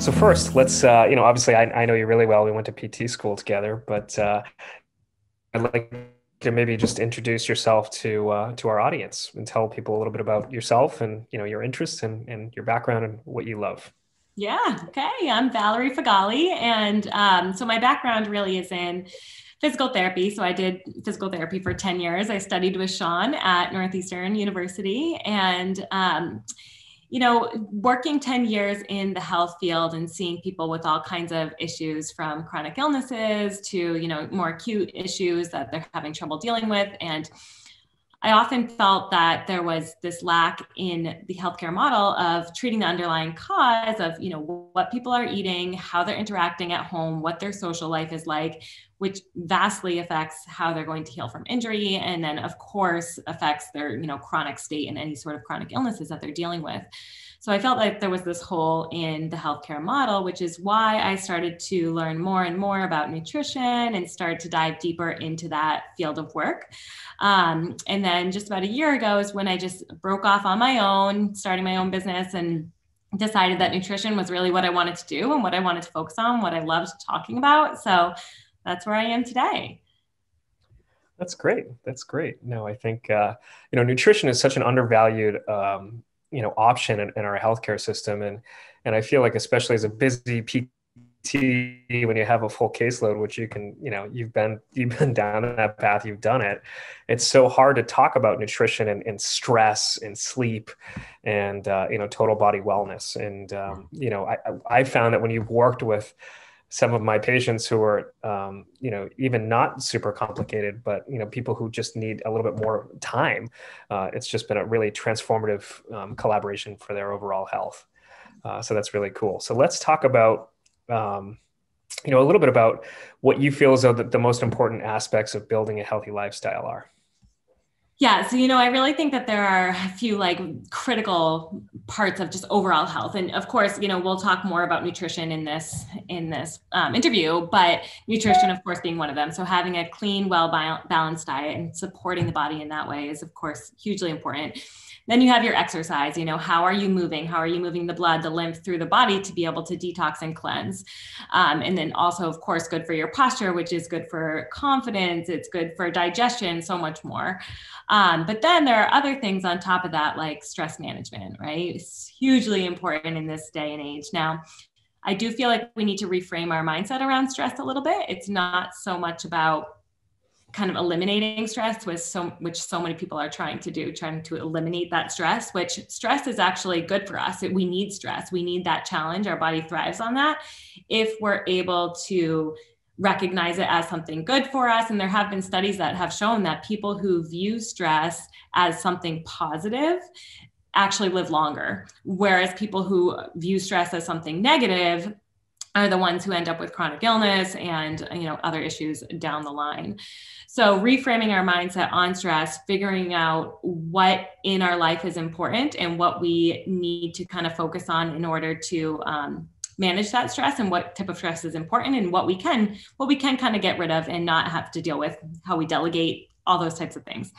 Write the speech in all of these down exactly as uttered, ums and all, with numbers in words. So first, let's, uh, you know, obviously I, I know you really well. We went to P T school together, but uh, I'd like to maybe just introduce yourself to uh, to our audience and tell people a little bit about yourself and, you know, your interests and, and your background and what you love. Yeah. Okay. I'm Valerie Feghali. And um, so my background really is in physical therapy. So I did physical therapy for ten years. I studied with Sean at Northeastern University, and, um, you know, working ten years in the health field and seeing people with all kinds of issues, from chronic illnesses to, you know, more acute issues that they're having trouble dealing with. And I often felt that there was this lack in the healthcare model of treating the underlying cause of, you know, what people are eating, how they're interacting at home, what their social life is like, which vastly affects how they're going to heal from injury. And then, of course, affects their, you know, chronic state and any sort of chronic illnesses that they're dealing with. So I felt like there was this hole in the healthcare model, which is why I started to learn more and more about nutrition and started to dive deeper into that field of work. Um, and then just about a year ago is when I just broke off on my own, starting my own business, and decided that nutrition was really what I wanted to do and what I wanted to focus on, what I loved talking about. So that's where I am today. That's great. That's great. No, I think, uh, you know, nutrition is such an undervalued, um, you know, option in, in our healthcare system. And, and I feel like, especially as a busy P T, when you have a full caseload, which you can, you know, you've been, you've been down that path, you've done it. It's so hard to talk about nutrition and, and stress and sleep and, uh, you know, total body wellness. And, um, you know, I, I found that when you've worked with some of my patients who are, um, you know, even not super complicated, but, you know, people who just need a little bit more time. Uh, it's just been a really transformative um, collaboration for their overall health. Uh, so that's really cool. So let's talk about, um, you know, a little bit about what you feel as though that the most important aspects of building a healthy lifestyle are. Yeah. So, you know, I really think that there are a few like critical parts of just overall health. And of course, you know, we'll talk more about nutrition in this, in this um, interview, but nutrition, of course, being one of them. So having a clean, well balanced diet and supporting the body in that way is, of course, hugely important. Then you have your exercise, you know, how are you moving? How are you moving the blood, the lymph through the body to be able to detox and cleanse? Um, and then also, of course, good for your posture, which is good for confidence. It's good for digestion, so much more. Um, but then there are other things on top of that, like stress management, right? It's hugely important in this day and age. Now, I do feel like we need to reframe our mindset around stress a little bit. It's not so much about kind of eliminating stress, with so, which so many people are trying to do, trying to eliminate that stress, which stress is actually good for us. We need stress. We need that challenge. Our body thrives on that. If we're able to recognize it as something good for us. And there have been studies that have shown that people who view stress as something positive actually live longer, whereas people who view stress as something negative are the ones who end up with chronic illness and, you know, other issues down the line. So reframing our mindset on stress, figuring out what in our life is important and what we need to kind of focus on in order to um, manage that stress, and what type of stress is important, and what we can, what we can kind of get rid of and not have to deal with, how we delegate, all those types of things.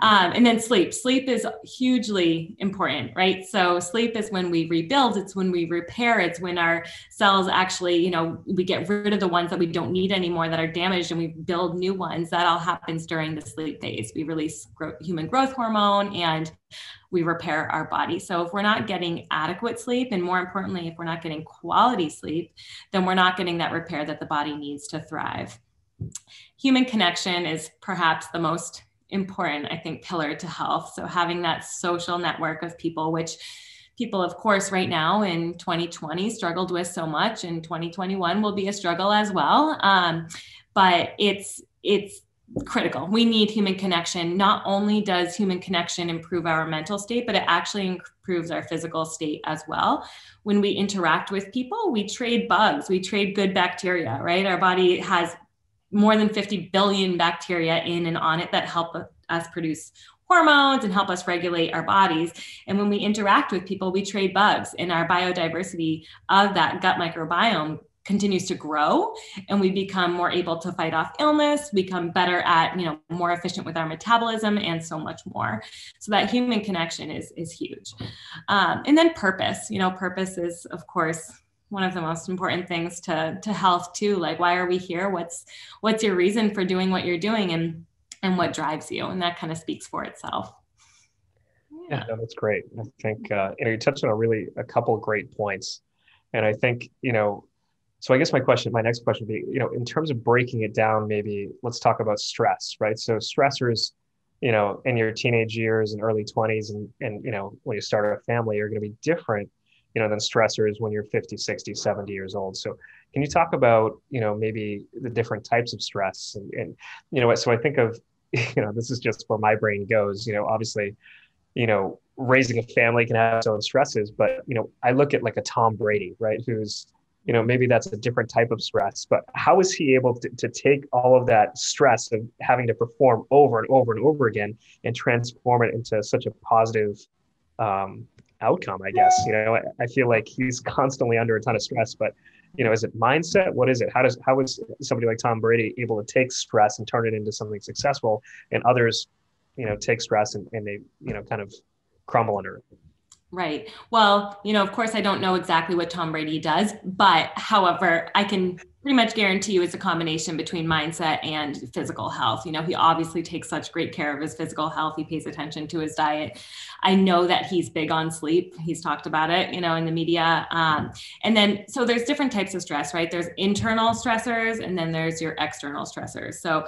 Um, and then sleep. Sleep is hugely important, right? So sleep is when we rebuild, it's when we repair, it's when our cells actually, you know, we get rid of the ones that we don't need anymore that are damaged, and we build new ones. That all happens during the sleep phase. We release gro- human growth hormone and we repair our body. So if we're not getting adequate sleep, and more importantly, if we're not getting quality sleep, then we're not getting that repair that the body needs to thrive. Human connection is perhaps the most important, I think, pillar to health. So having that social network of people, which people, of course, right now in twenty twenty struggled with so much, and twenty twenty-one will be a struggle as well. Um, but it's, it's critical. We need human connection. Not only does human connection improve our mental state, but it actually improves our physical state as well. When we interact with people, we trade bugs, we trade good bacteria, right? Our body has more than fifty billion bacteria in and on it that help us produce hormones and help us regulate our bodies. And when we interact with people, we trade bugs, and our biodiversity of that gut microbiome continues to grow and we become more able to fight off illness, we become better at, you know, more efficient with our metabolism and so much more. So that human connection is, is huge. Um, and then purpose, you know, purpose is of course, one of the most important things to, to health too. Like, why are we here? What's, what's your reason for doing what you're doing and, and what drives you? And that kind of speaks for itself. Yeah, no, that's great. I think, uh, you know, you touched on a really, a couple great points. And I think, you know, so I guess my question, my next question would be, you know, in terms of breaking it down, maybe let's talk about stress, right? So stressors, you know, in your teenage years and early twenties and, and, you know, when you start a family are going to be different, you know, than stressors when you're fifty, sixty, seventy years old. So can you talk about, you know, maybe the different types of stress and, and, you know, so I think of, you know, this is just where my brain goes, you know, obviously, you know, raising a family can have its own stresses, but, you know, I look at like a Tom Brady, right? Who's, you know, maybe that's a different type of stress, but how is he able to, to take all of that stress of having to perform over and over and over again and transform it into such a positive um, outcome, I guess, you know, I, I feel like he's constantly under a ton of stress, but, you know, is it mindset? What is it? How does, how is somebody like Tom Brady able to take stress and turn it into something successful and others, you know, take stress and, and they, you know, kind of crumble under it. Right. Well, you know, of course, I don't know exactly what Tom Brady does, but however, I can pretty much guarantee you it's a combination between mindset and physical health. You know, he obviously takes such great care of his physical health. He pays attention to his diet. I know that he's big on sleep. He's talked about it, you know, in the media. Um, and then, so there's different types of stress, right? There's internal stressors and then there's your external stressors. So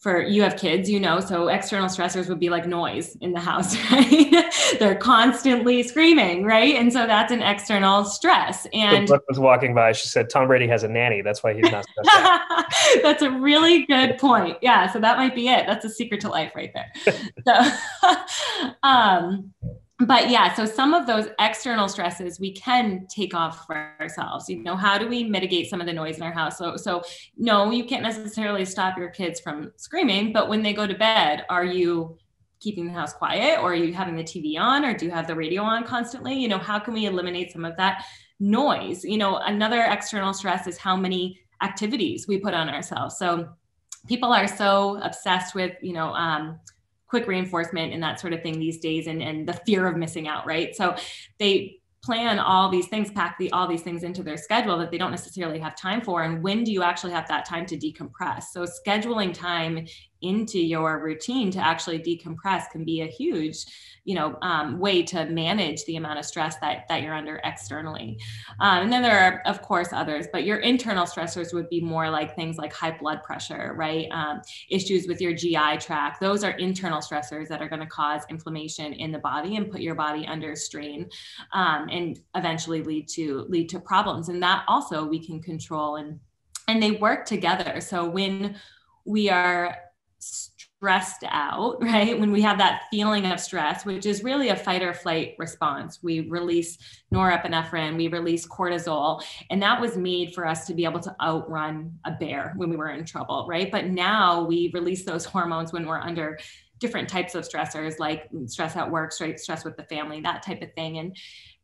for you have kids, you know, so external stressors would be like noise in the house, right? They're constantly screaming, right? And so that's an external stress. And Brooke was walking by, she said, Tom Brady has a nanny. That's why he's not stressed out. That's a really good point. Yeah. So that might be it. That's a secret to life right there. So, um, But yeah, so some of those external stresses we can take off for ourselves. You know, how do we mitigate some of the noise in our house? So, so no, you can't necessarily stop your kids from screaming, but when they go to bed, are you keeping the house quiet or are you having the T V on or do you have the radio on constantly? You know, how can we eliminate some of that noise? You know, another external stress is how many activities we put on ourselves. So people are so obsessed with, you know, um, quick reinforcement and that sort of thing these days and, and the fear of missing out, right? So they plan all these things, pack the, all these things into their schedule that they don't necessarily have time for. And when do you actually have that time to decompress? So scheduling time into your routine to actually decompress can be a huge, you know, um, way to manage the amount of stress that, that you're under externally. Um, and then there are, of course, others, but your internal stressors would be more like things like high blood pressure, right? Um, issues with your G I tract. Those are internal stressors that are going to cause inflammation in the body and put your body under strain, um, and eventually lead to, lead to problems. And that also we can control and, and they work together. So when we are stressed out, right? When we have that feeling of stress, which is really a fight or flight response, we release norepinephrine, we release cortisol, and that was made for us to be able to outrun a bear when we were in trouble, right? But now we release those hormones when we're under different types of stressors, like stress at work, stress with the family, that type of thing. And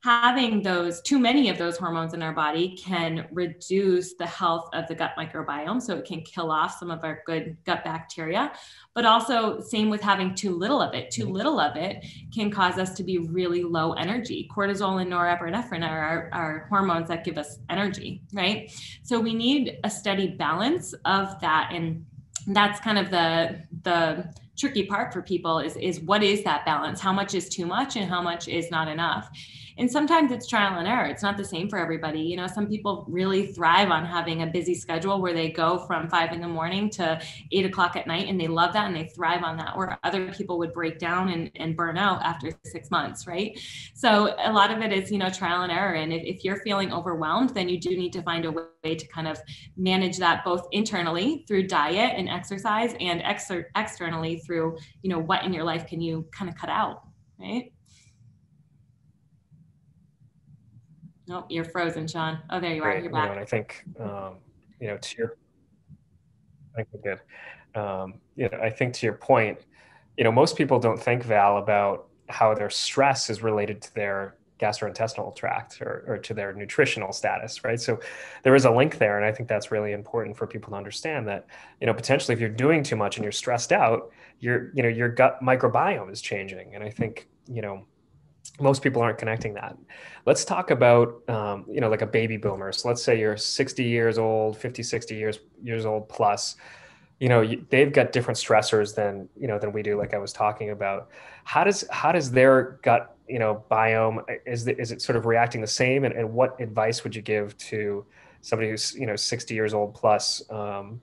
having those, too many of those hormones in our body can reduce the health of the gut microbiome. So it can kill off some of our good gut bacteria, but also same with having too little of it. Too little of it can cause us to be really low energy. Cortisol and norepinephrine are our, our hormones that give us energy, right? So we need a steady balance of that. And that's kind of the, the, tricky part for people is, is what is that balance? How much is too much and how much is not enough? And sometimes it's trial and error. It's not the same for everybody. You know, some people really thrive on having a busy schedule where they go from five in the morning to eight o'clock at night and they love that and they thrive on that, where other people would break down and, and burn out after six months, right? So a lot of it is, you know, trial and error. And if, if you're feeling overwhelmed, then you do need to find a way to kind of manage that both internally through diet and exercise and exer- externally through, you know, what in your life can you kind of cut out, right? Nope, you're frozen, Sean. Oh, there you are. You're back. You know, and I think, um, you know, to your, I think we're good. Um, you know, I think to your point, you know, most people don't think, Val, about how their stress is related to their gastrointestinal tract or, or to their nutritional status, right? So there is a link there. And I think that's really important for people to understand that, you know, potentially if you're doing too much and you're stressed out, your, you know, your gut microbiome is changing. And I think, you know, most people aren't connecting that. Let's talk about, um, you know, like a baby boomer. So let's say you're sixty years old, fifty, sixty years, years old plus, you know, they've got different stressors than, you know, than we do, like I was talking about. How does, how does their gut, you know, biome, is, the, is it sort of reacting the same? And, and what advice would you give to somebody who's, you know, sixty years old plus, um,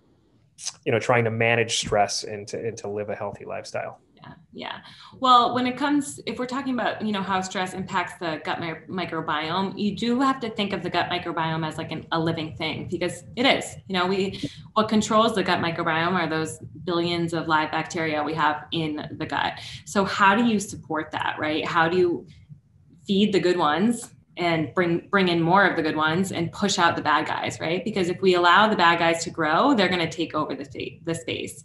you know, trying to manage stress and to, and to live a healthy lifestyle? Yeah. Yeah. Well, when it comes, if we're talking about, you know, how stress impacts the gut mi- microbiome, you do have to think of the gut microbiome as like an, a living thing, because it is, you know, we, what controls the gut microbiome are those billions of live bacteria we have in the gut. So how do you support that, right? How do you feed the good ones and bring, bring in more of the good ones and push out the bad guys, right? Because if we allow the bad guys to grow, they're going to take over the, the space.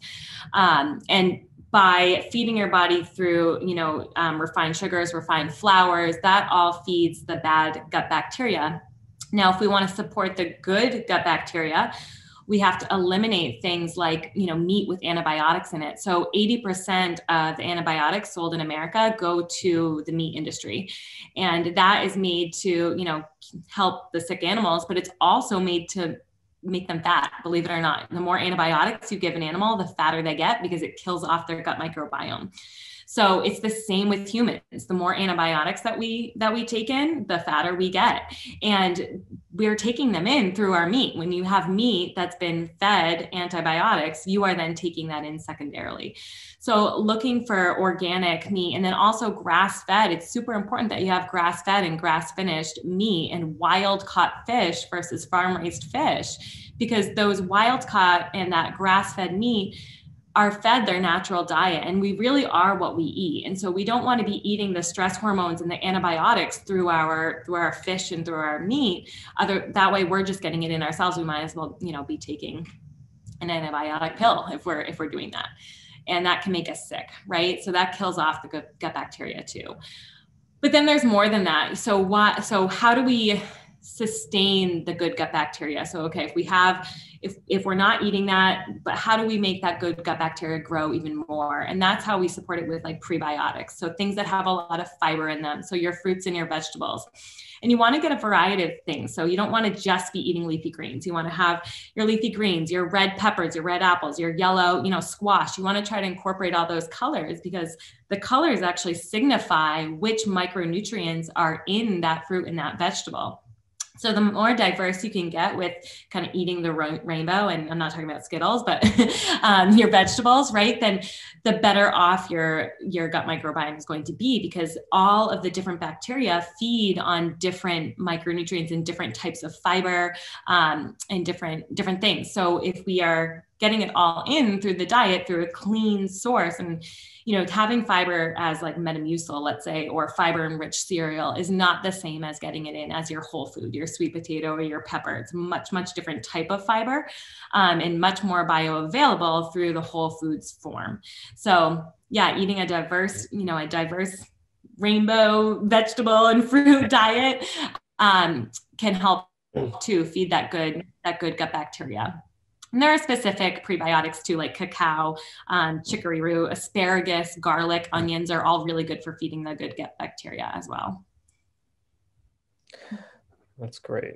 Um, and by feeding your body through, you know, um, refined sugars, refined flours, that all feeds the bad gut bacteria. Now, if we want to support the good gut bacteria, we have to eliminate things like, you know, meat with antibiotics in it. So eighty percent of the antibiotics sold in America go to the meat industry. And that is made to, you know, help the sick animals, but it's also made to make them fat, believe it or not. The more antibiotics you give an animal, the fatter they get because it kills off their gut microbiome. So it's the same with humans. The more antibiotics that we that we take in, the fatter we get. And we're taking them in through our meat. When you have meat that's been fed antibiotics, you are then taking that in secondarily. So looking for organic meat, and then also grass-fed. It's super important that you have grass-fed and grass-finished meat and wild-caught fish versus farm-raised fish, because those wild-caught and that grass-fed meat are fed their natural diet, and we really are what we eat. And so we don't want to be eating the stress hormones and the antibiotics through our through our fish and through our meat. Other that way we're just getting it in ourselves. We might as well, you know, be taking an antibiotic pill if we're if we're doing that. And that can make us sick, right? So that kills off the gut, gut bacteria too. But then there's more than that. So why so how do we sustain the good gut bacteria? So, okay, if we have, if, if we're not eating that, but how do we make that good gut bacteria grow even more? And that's how we support it with like prebiotics. So things that have a lot of fiber in them. So your fruits and your vegetables, and you want to get a variety of things. So you don't want to just be eating leafy greens. You want to have your leafy greens, your red peppers, your red apples, your yellow, you know, squash. You want to try to incorporate all those colors, because the colors actually signify which micronutrients are in that fruit and that vegetable. So the more diverse you can get with kind of eating the rainbow, and I'm not talking about Skittles, but um, your vegetables, right? Then the better off your, your gut microbiome is going to be, because all of the different bacteria feed on different micronutrients and different types of fiber um, and different, different things. So if we are getting it all in through the diet, through a clean source, and, you know, having fiber as like Metamucil, let's say, or fiber enriched cereal is not the same as getting it in as your whole food, your sweet potato or your pepper. It's much, much different type of fiber um, and much more bioavailable through the whole foods form. So yeah, eating a diverse, you know, a diverse rainbow vegetable and fruit diet um, can help to feed that good, that good gut bacteria. And there are specific prebiotics too, like cacao, um, chicory root, asparagus, garlic, onions are all really good for feeding the good gut bacteria as well. That's great.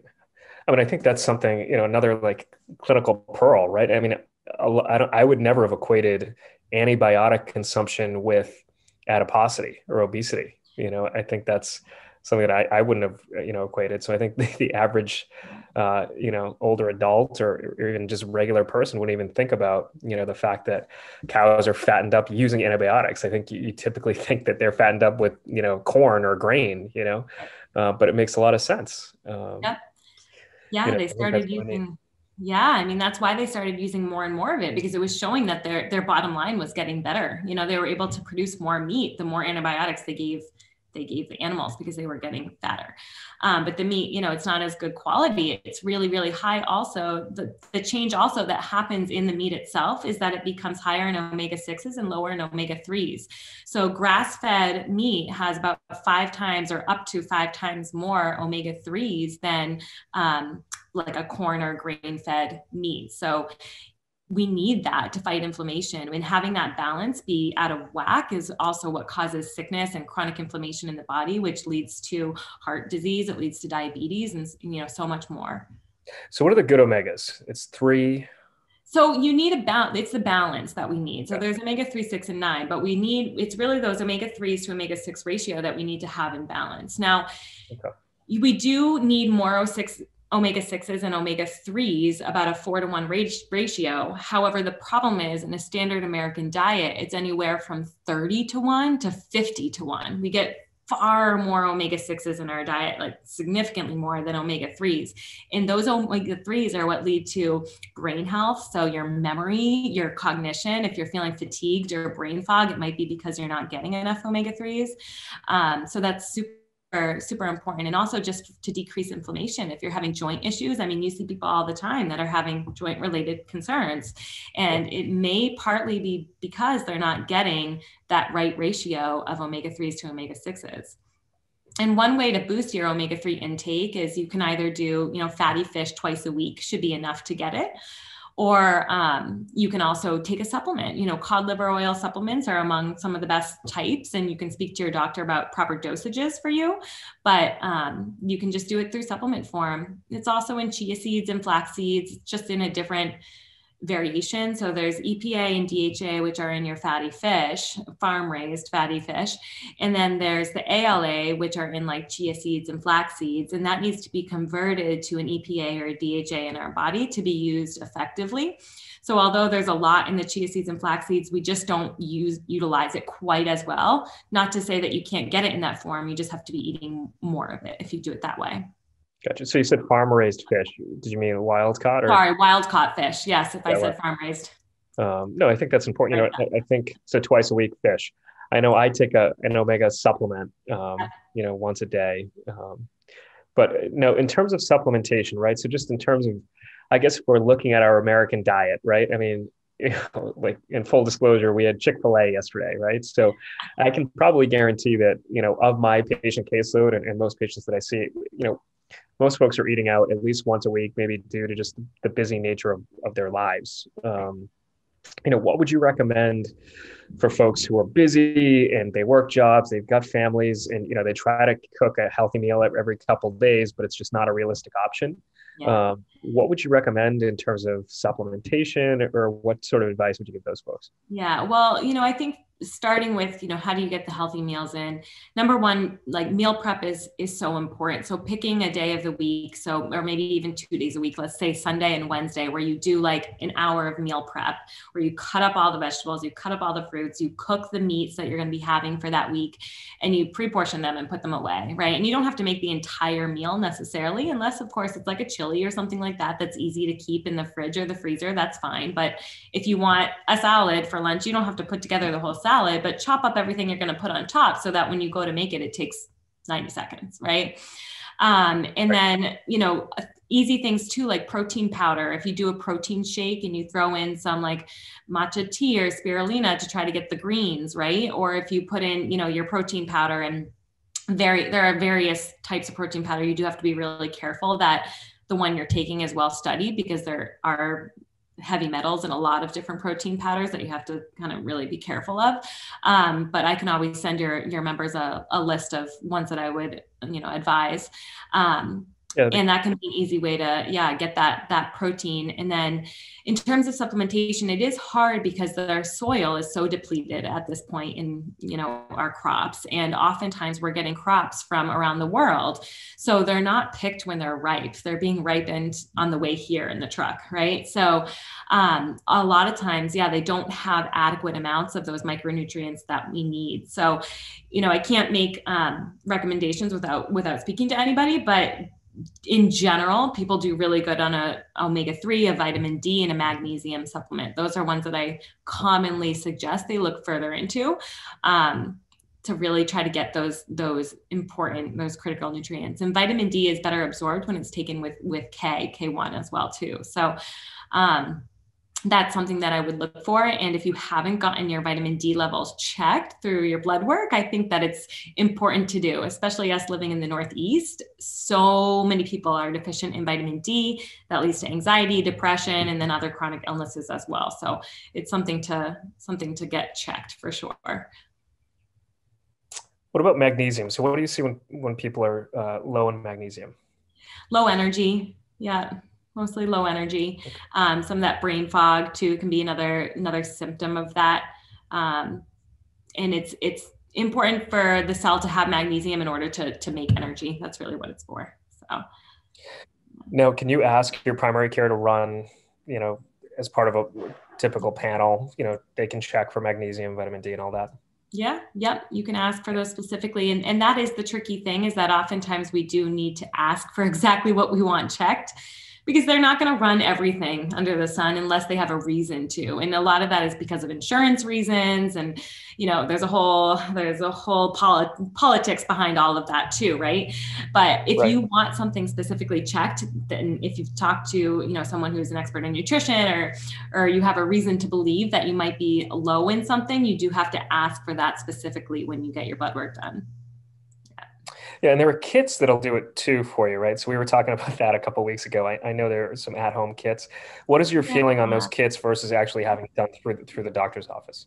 I mean, I think that's something, you know, another like clinical pearl, right? I mean, I, don't, I would never have equated antibiotic consumption with adiposity or obesity. You know, I think that's something that I, I wouldn't have, you know, equated. So I think the, the average, uh, you know, older adult or, or even just regular person wouldn't even think about, you know, the fact that cows are fattened up using antibiotics. I think you, you typically think that they're fattened up with, you know, corn or grain, you know, uh, but it makes a lot of sense. Um, yep. Yeah. You know, they started using, yeah. I mean, that's why they started using more and more of it, because it was showing that their, their bottom line was getting better. You know, they were able to produce more meat the more antibiotics they gave they gave the animals because they were getting fatter. Um, but the meat, you know, it's not as good quality. It's really, really high. Also, the, the change also that happens in the meat itself is that it becomes higher in omega sixes and lower in omega threes. So grass-fed meat has about five times or up to five times more omega threes than um, like a corn or grain-fed meat. So we need that to fight inflammation, and having that balance be out of whack is also what causes sickness and chronic inflammation in the body, which leads to heart disease. It leads to diabetes and, you know, so much more. So what are the good omegas? It's three. So you need a balance. It's the balance that we need. So yeah. There's omega three, six, and nine, but we need, it's really those omega threes to omega six ratio that we need to have in balance. Now okay. we do need more omega six omega sixes and omega threes, about a four to one ratio. However, the problem is in a standard American diet, it's anywhere from thirty to one to fifty to one. We get far more omega sixes in our diet, like significantly more than omega threes. And those omega threes are what lead to brain health. So your memory, your cognition, if you're feeling fatigued or brain fog, it might be because you're not getting enough omega threes. Um, so that's super Are super important. And also just to decrease inflammation. If you're having joint issues, I mean, you see people all the time that are having joint related concerns, and it may partly be because they're not getting that right ratio of omega threes to omega sixes. And one way to boost your omega three intake is you can either do, you know, fatty fish twice a week should be enough to get it. Or um, you can also take a supplement. You know, cod liver oil supplements are among some of the best types, and you can speak to your doctor about proper dosages for you, but um, you can just do it through supplement form. It's also in chia seeds and flax seeds, just in a different variation. So there's E P A and D H A, which are in your fatty fish, farm-raised fatty fish. And then there's the A L A, which are in like chia seeds and flax seeds. And that needs to be converted to an E P A or a D H A in our body to be used effectively. So although there's a lot in the chia seeds and flax seeds, we just don't use utilize it quite as well. Not to say that you can't get it in that form. You just have to be eating more of it if you do it that way. Gotcha. So you said farm-raised fish. Did you mean wild caught? Or? Sorry, wild caught fish. Yes, if yeah, I said well, farm-raised. Um, no, I think that's important. Right, you know, I, I think so. Twice a week fish. I know I take a an omega supplement. Um, you know, once a day. Um, but no, in terms of supplementation, right? So just in terms of, I guess if we're looking at our American diet, right? I mean, you know, like in full disclosure, we had Chick-fil-A yesterday, right? So I can probably guarantee that, you know, of my patient caseload and, and most patients that I see, you know, most folks are eating out at least once a week, maybe due to just the busy nature of, of their lives. Um, you know, what would you recommend for folks who are busy and they work jobs, they've got families, and, you know, they try to cook a healthy meal every couple of days, but it's just not a realistic option. Yeah. Um, what would you recommend in terms of supplementation, or what sort of advice would you give those folks? Yeah, well, you know, I think starting with, you know, how do you get the healthy meals in? Number one, like meal prep is, is so important. So picking a day of the week, so, or maybe even two days a week, let's say Sunday and Wednesday, where you do like an hour of meal prep, where you cut up all the vegetables, you cut up all the fruits, you cook the meats that you're going to be having for that week, and you pre-portion them and put them away. Right. And you don't have to make the entire meal necessarily, unless of course it's like a chili or something like that, that's easy to keep in the fridge or the freezer. That's fine. But if you want a salad for lunch, you don't have to put together the whole salad. Salad, but chop up everything you're going to put on top so that when you go to make it, it takes ninety seconds. Right. Um, and right. then, you know, easy things too, like protein powder. If you do a protein shake and you throw in some like matcha tea or spirulina to try to get the greens, right. Or if you put in, you know, your protein powder, and very, there are various types of protein powder. You do have to be really careful that the one you're taking is well studied, because there are heavy metals and a lot of different protein powders that you have to kind of really be careful of. Um, but I can always send your, your members a, a list of ones that I would, you know, advise. Um, yeah. And that can be an easy way to, yeah, get that, that protein. And then in terms of supplementation, it is hard because our soil is so depleted at this point in, you know, our crops. And oftentimes we're getting crops from around the world. So they're not picked when they're ripe. They're being ripened on the way here in the truck. Right. So um, a lot of times, yeah, they don't have adequate amounts of those micronutrients that we need. So, you know, I can't make um, recommendations without, without speaking to anybody, but in general, people do really good on a omega three, a vitamin D, and a magnesium supplement. Those are ones that I commonly suggest they look further into, um, to really try to get those, those important, those critical nutrients. And vitamin D is better absorbed when it's taken with, with K, K one as well too. So, um, that's something that I would look for. And if you haven't gotten your vitamin D levels checked through your blood work, I think that it's important to do, especially us living in the Northeast. So many people are deficient in vitamin D. That leads to anxiety, depression, and then other chronic illnesses as well. So it's something to, something to get checked for sure. What about magnesium? So what do you see when, when people are uh, low in magnesium? Low energy. Yeah. Mostly low energy. Um, some of that brain fog too can be another, another symptom of that. Um, and it's, it's important for the cell to have magnesium in order to, to make energy. That's really what it's for. So now, can you ask your primary care to run, you know, as part of a typical panel, you know, they can check for magnesium, vitamin D and all that? Yeah. Yep. You can ask for those specifically. And, and that is the tricky thing, is that oftentimes we do need to ask for exactly what we want checked, because they're not going to run everything under the sun unless they have a reason to. And a lot of that is because of insurance reasons. And, you know, there's a whole, there's a whole polit- politics behind all of that too. Right. But if right. you want something specifically checked, then if you've talked to, you know, someone who's an expert in nutrition, or, or you have a reason to believe that you might be low in something, you do have to ask for that specifically when you get your blood work done. Yeah. And there are kits that'll do it too for you, right? So we were talking about that a couple of weeks ago. I, I know there are some at-home kits. What is your yeah. feeling on those kits versus actually having it done through the, through the doctor's office?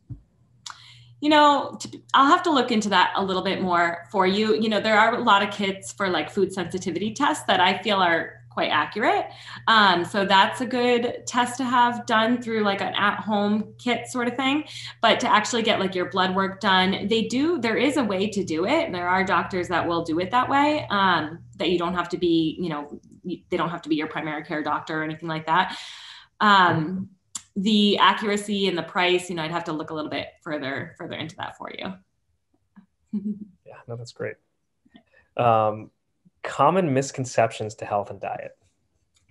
You know, I'll have to look into that a little bit more for you. You know, there are a lot of kits for like food sensitivity tests that I feel are quite accurate. Um, so that's a good test to have done through like an at-home kit sort of thing. But to actually get like your blood work done, they do, there is a way to do it. And there are doctors that will do it that way, um, that you don't have to be, you know, they don't have to be your primary care doctor or anything like that. Um, the accuracy and the price, you know, I'd have to look a little bit further, further into that for you. Yeah, no, that's great. Um, Common misconceptions to health and diet.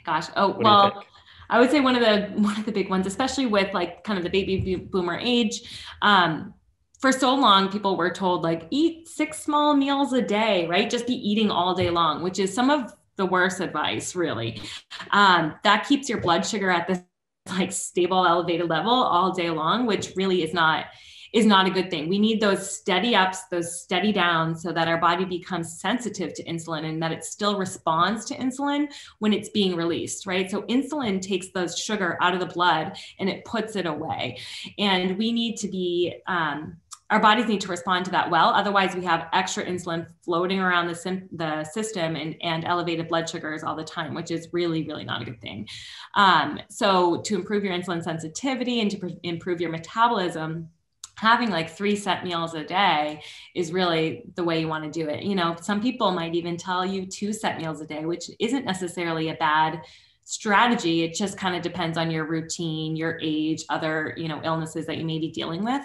Gosh. Oh, well, I would say one of the, one of the big ones, especially with like kind of the baby boomer age, um, for so long, people were told like eat six small meals a day, right? Just be eating all day long, which is some of the worst advice really. Um, that keeps your blood sugar at this like stable, elevated level all day long, which really is not, is not a good thing. We need those steady ups, those steady downs, so that our body becomes sensitive to insulin and that it still responds to insulin when it's being released, right? So insulin takes those sugar out of the blood and it puts it away. And we need to be, um, our bodies need to respond to that well. Otherwise we have extra insulin floating around the, sim- the system and, and elevated blood sugars all the time, which is really, really not a good thing. Um, so to improve your insulin sensitivity and to pr- improve your metabolism, having like three set meals a day is really the way you want to do it. You know, some people might even tell you two set meals a day, which isn't necessarily a bad strategy. It just kind of depends on your routine, your age, other, you know, illnesses that you may be dealing with.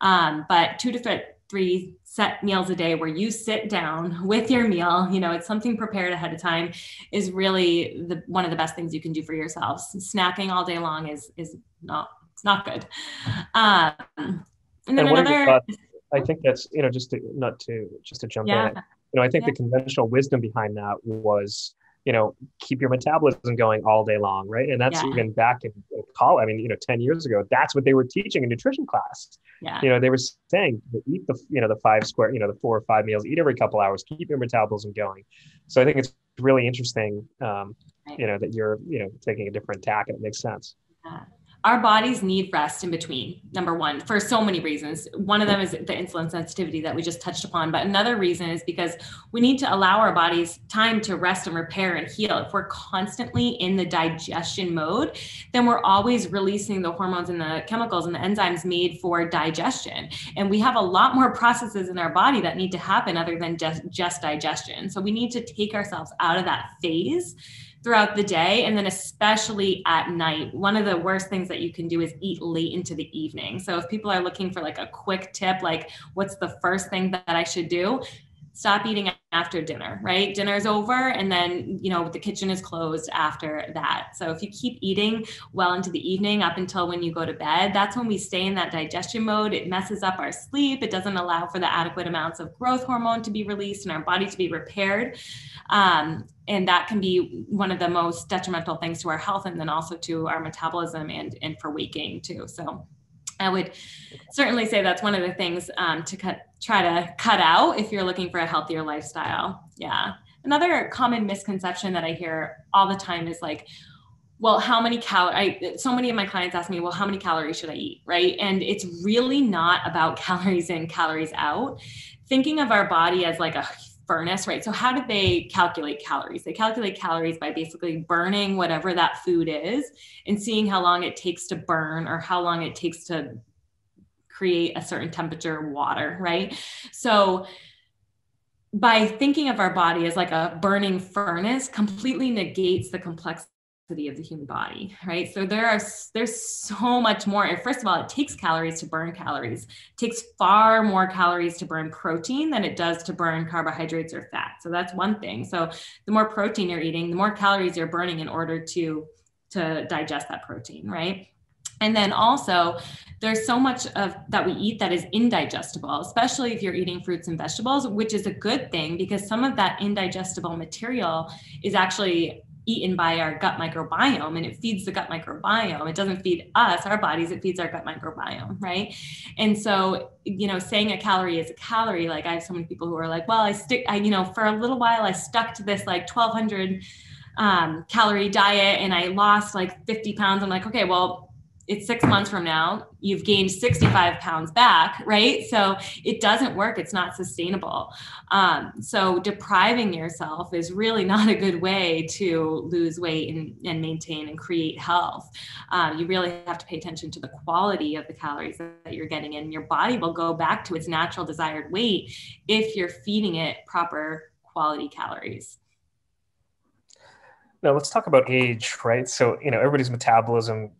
Um, but two to three, three set meals a day where you sit down with your meal, you know, it's something prepared ahead of time, is really the, one of the best things you can do for yourselves. Snacking all day long is, is not, it's not good. Um, And, and what another... are your thoughts? I think that's, you know, just to, not to, just to jump yeah. in, you know, I think yeah. the conventional wisdom behind that was, you know, keep your metabolism going all day long. Right. And that's yeah. even back in, in college. I mean, you know, ten years ago, that's what they were teaching in nutrition class. Yeah. You know, they were saying, eat the, you know, the five square, you know, the four or five meals, eat every couple hours, keep your metabolism going. So I think it's really interesting, um, right. you know, that you're, you know, taking a different tack, and it makes sense. Yeah. Our bodies need rest in between, number one, for so many reasons. One of them is the insulin sensitivity that we just touched upon. But another reason is because we need to allow our bodies time to rest and repair and heal. If we're constantly in the digestion mode, then we're always releasing the hormones and the chemicals and the enzymes made for digestion. And we have a lot more processes in our body that need to happen other than just, just digestion. So we need to take ourselves out of that phase throughout the day. And then especially at night, one of the worst things that you can do is eat late into the evening. So if people are looking for like a quick tip, like what's the first thing that I should do? stop eating after dinner, right? Dinner's over, and then, you know, the kitchen is closed after that. So if you keep eating well into the evening up until when you go to bed, that's when we stay in that digestion mode. It messes up our sleep. It doesn't allow for the adequate amounts of growth hormone to be released and our body to be repaired. Um, and that can be one of the most detrimental things to our health, and then also to our metabolism and, and for weight gain too. So I would certainly say that's one of the things um, to cut, try to cut out if you're looking for a healthier lifestyle. Yeah. Another common misconception that I hear all the time is like, well, how many calories? So many of my clients ask me, well, how many calories should I eat? Right. And it's really not about calories in, calories out. Thinking of our body as like a furnace, right? So how do they calculate calories? They calculate calories by basically burning whatever that food is and seeing how long it takes to burn or how long it takes to create a certain temperature of water, right? So by thinking of our body as like a burning furnace completely negates the complexity of the human body, right? So there are, there's so much more. First of all, it takes calories to burn calories. It takes far more calories to burn protein than it does to burn carbohydrates or fat. So that's one thing. So the more protein you're eating, the more calories you're burning in order to, to digest that protein, right? And then also there's so much of that we eat that is indigestible, especially if you're eating fruits and vegetables, which is a good thing because some of that indigestible material is actually eaten by our gut microbiome, and it feeds the gut microbiome. It doesn't feed us, our bodies, it feeds our gut microbiome, right? And so, you know, saying a calorie is a calorie, like I have so many people who are like, well, I stick, I, you know, for a little while, I stuck to this like twelve hundred um, calorie diet and I lost like fifty pounds. I'm like, okay, well, it's six months from now, you've gained sixty-five pounds back, right? So it doesn't work. It's not sustainable. Um, so depriving yourself is really not a good way to lose weight and, and maintain and create health. Um, you really have to pay attention to the quality of the calories that you're getting in. Your body will go back to its natural desired weight if you're feeding it proper quality calories. Now let's talk about age, right? So, you know, everybody's metabolism,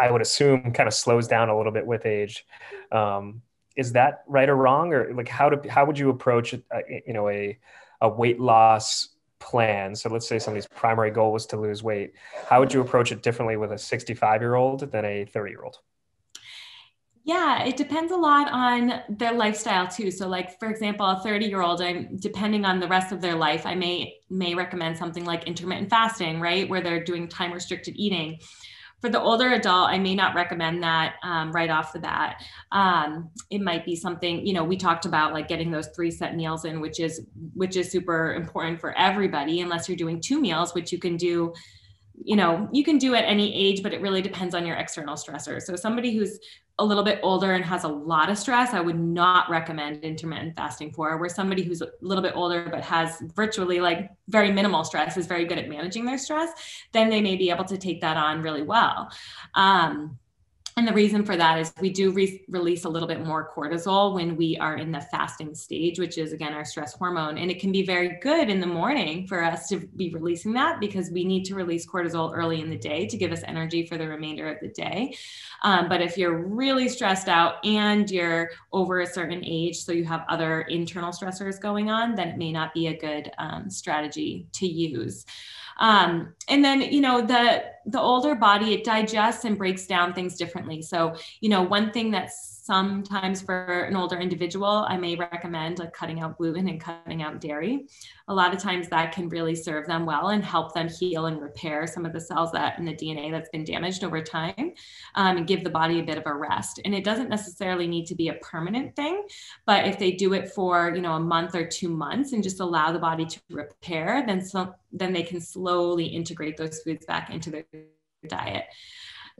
I would assume, kind of slows down a little bit with age. Um, is that right or wrong? Or like, how do, how would you approach, a, you know, a, a weight loss plan? So let's say somebody's primary goal was to lose weight. How would you approach it differently with a sixty-five year old than a thirty year old? Yeah, it depends a lot on their lifestyle too. So like, for example, a thirty year old, I'm depending on the rest of their life, I may, may recommend something like intermittent fasting, right? Where they're doing time restricted eating. For the older adult, I may not recommend that um, right off the bat. Um, it might be something, you know, we talked about like getting those three set meals in, which is, which is super important for everybody, unless you're doing two meals, which you can do, you know, you can do at any age, but it really depends on your external stressors. So somebody who's a little bit older and has a lot of stress, I would not recommend intermittent fasting for, where somebody who's a little bit older, but has virtually like very minimal stress, is very good at managing their stress, then they may be able to take that on really well. Um, And the reason for that is we do re- release a little bit more cortisol when we are in the fasting stage, which is, again, our stress hormone. And it can be very good in the morning for us to be releasing that, because we need to release cortisol early in the day to give us energy for the remainder of the day. Um, but if you're really stressed out and you're over a certain age, so you have other internal stressors going on, then it may not be a good um, strategy to use. Um, and then, you know, the, the older body, it digests and breaks down things differently. So, you know, one thing that's sometimes for an older individual, I may recommend like cutting out gluten and cutting out dairy. A lot of times that can really serve them well and help them heal and repair some of the cells that in the D N A that's been damaged over time, um, and give the body a bit of a rest. And it doesn't necessarily need to be a permanent thing, but if they do it for, you know, a month or two months and just allow the body to repair, then some, then they can slowly integrate those foods back into their diet.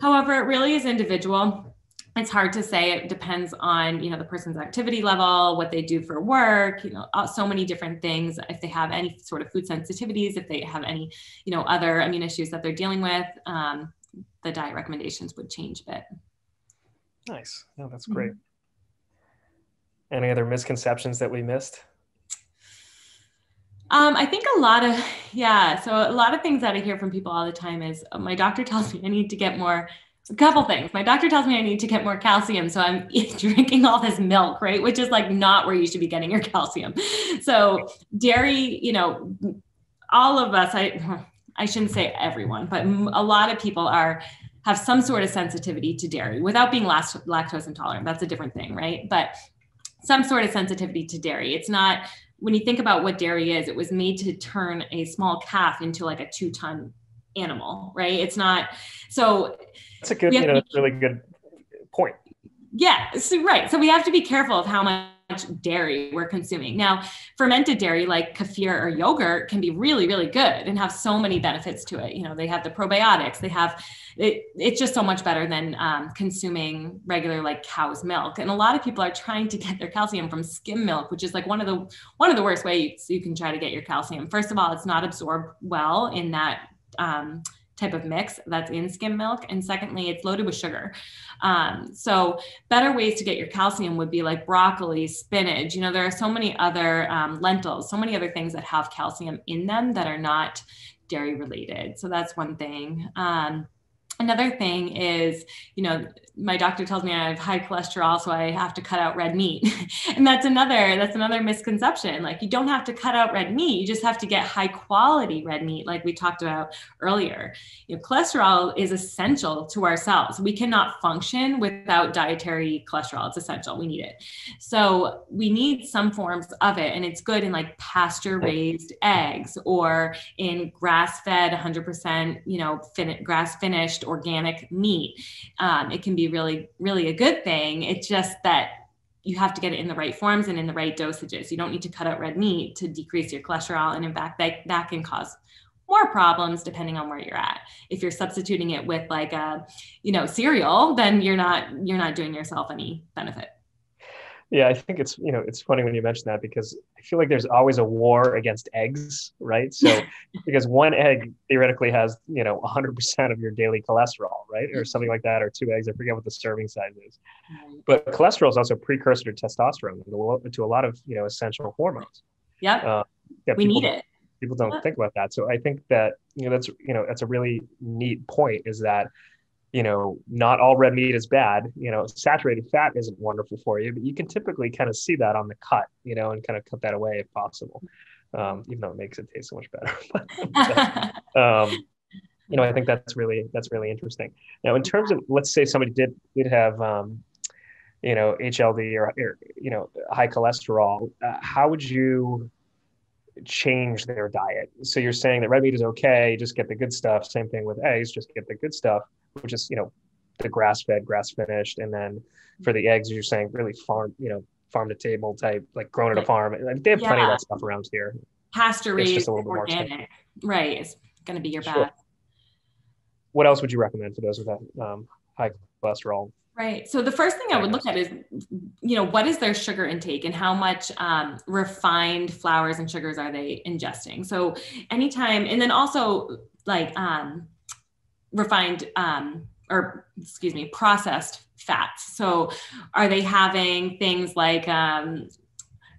However, it really is individual. It's hard to say. It depends on, you know, the person's activity level, what they do for work, you know, so many different things. If they have any sort of food sensitivities, if they have any, you know, other immune issues that they're dealing with, um, the diet recommendations would change a bit. Nice. No, that's great. Mm-hmm. Any other misconceptions that we missed? Um, I think a lot of, yeah. So a lot of things that I hear from people all the time is, my doctor tells me I need to get more a couple things. My doctor tells me I need to get more calcium. So I'm drinking all this milk, right? Which is like not where you should be getting your calcium. So dairy, you know, all of us, I, I shouldn't say everyone, but a lot of people are, have some sort of sensitivity to dairy without being lactose intolerant. That's a different thing, right? But some sort of sensitivity to dairy. It's not, when you think about what dairy is, it was made to turn a small calf into like a two ton animal, right? It's not, so. That's a good, you know, that's a really good point. Yeah, so, right. So we have to be careful of how much dairy we're consuming. Now, fermented dairy like kefir or yogurt can be really, really good and have so many benefits to it. You know, they have the probiotics, they have, it, it's just so much better than um, consuming regular like cow's milk. And a lot of people are trying to get their calcium from skim milk, which is like one of the, one of the worst ways you can try to get your calcium. First of all, it's not absorbed well in that um, type of mix that's in skim milk. And secondly, it's loaded with sugar. Um, so better ways to get your calcium would be like broccoli, spinach. You know, there are so many other um, lentils, so many other things that have calcium in them that are not dairy related. So that's one thing. Um, another thing is, you know, my doctor tells me I have high cholesterol, so I have to cut out red meat. And that's another, that's another misconception. Like you don't have to cut out red meat. You just have to get high quality red meat. Like we talked about earlier, you know, cholesterol is essential to our cells. We cannot function without dietary cholesterol. It's essential. We need it. So we need some forms of it, and it's good in like pasture raised eggs or in grass fed one hundred percent, you know, fin- grass finished organic meat. Um, it can be really, really a good thing. It's just that you have to get it in the right forms and in the right dosages. You don't need to cut out red meat to decrease your cholesterol. And in fact, that, that can cause more problems depending on where you're at. If you're substituting it with like a, you know, cereal, then you're not, you're not doing yourself any benefit. Yeah. I think it's, you know, it's funny when you mention that, because I feel like there's always a war against eggs, right? So because one egg theoretically has, you know, one hundred percent of your daily cholesterol, right? Or something like that, or two eggs. I forget what the serving size is. But cholesterol is also a precursor to testosterone, to a lot of, you know, essential hormones. Yep. Uh, yeah. We need it. People don't yep. think about that. So I think that, you know, that's, you know, that's a really neat point, is that, you know, not all red meat is bad. You know, saturated fat isn't wonderful for you, but you can typically kind of see that on the cut, you know, and kind of cut that away if possible, um, even though it makes it taste so much better. But, um, you know, I think that's really, that's really interesting. Now, in terms of, let's say somebody did, did have, um, you know, H L D or, or you know, high cholesterol, uh, how would you change their diet? So you're saying that red meat is okay, just get the good stuff. Same thing with eggs, just get the good stuff, which is, you know, the grass-fed, grass-finished. And then for the eggs, you're saying really farm, you know, farm-to-table type, like grown at a farm. They have yeah. plenty of that stuff around here. Pasture-raised, organic. Right, it's going to be your best. Sure. What else would you recommend for those with that um, high cholesterol? Right. So the first thing I would look at is, you know, what is their sugar intake and how much um, refined flours and sugars are they ingesting? So anytime, and then also like um, refined um, or excuse me, processed fats. So are they having things like, um,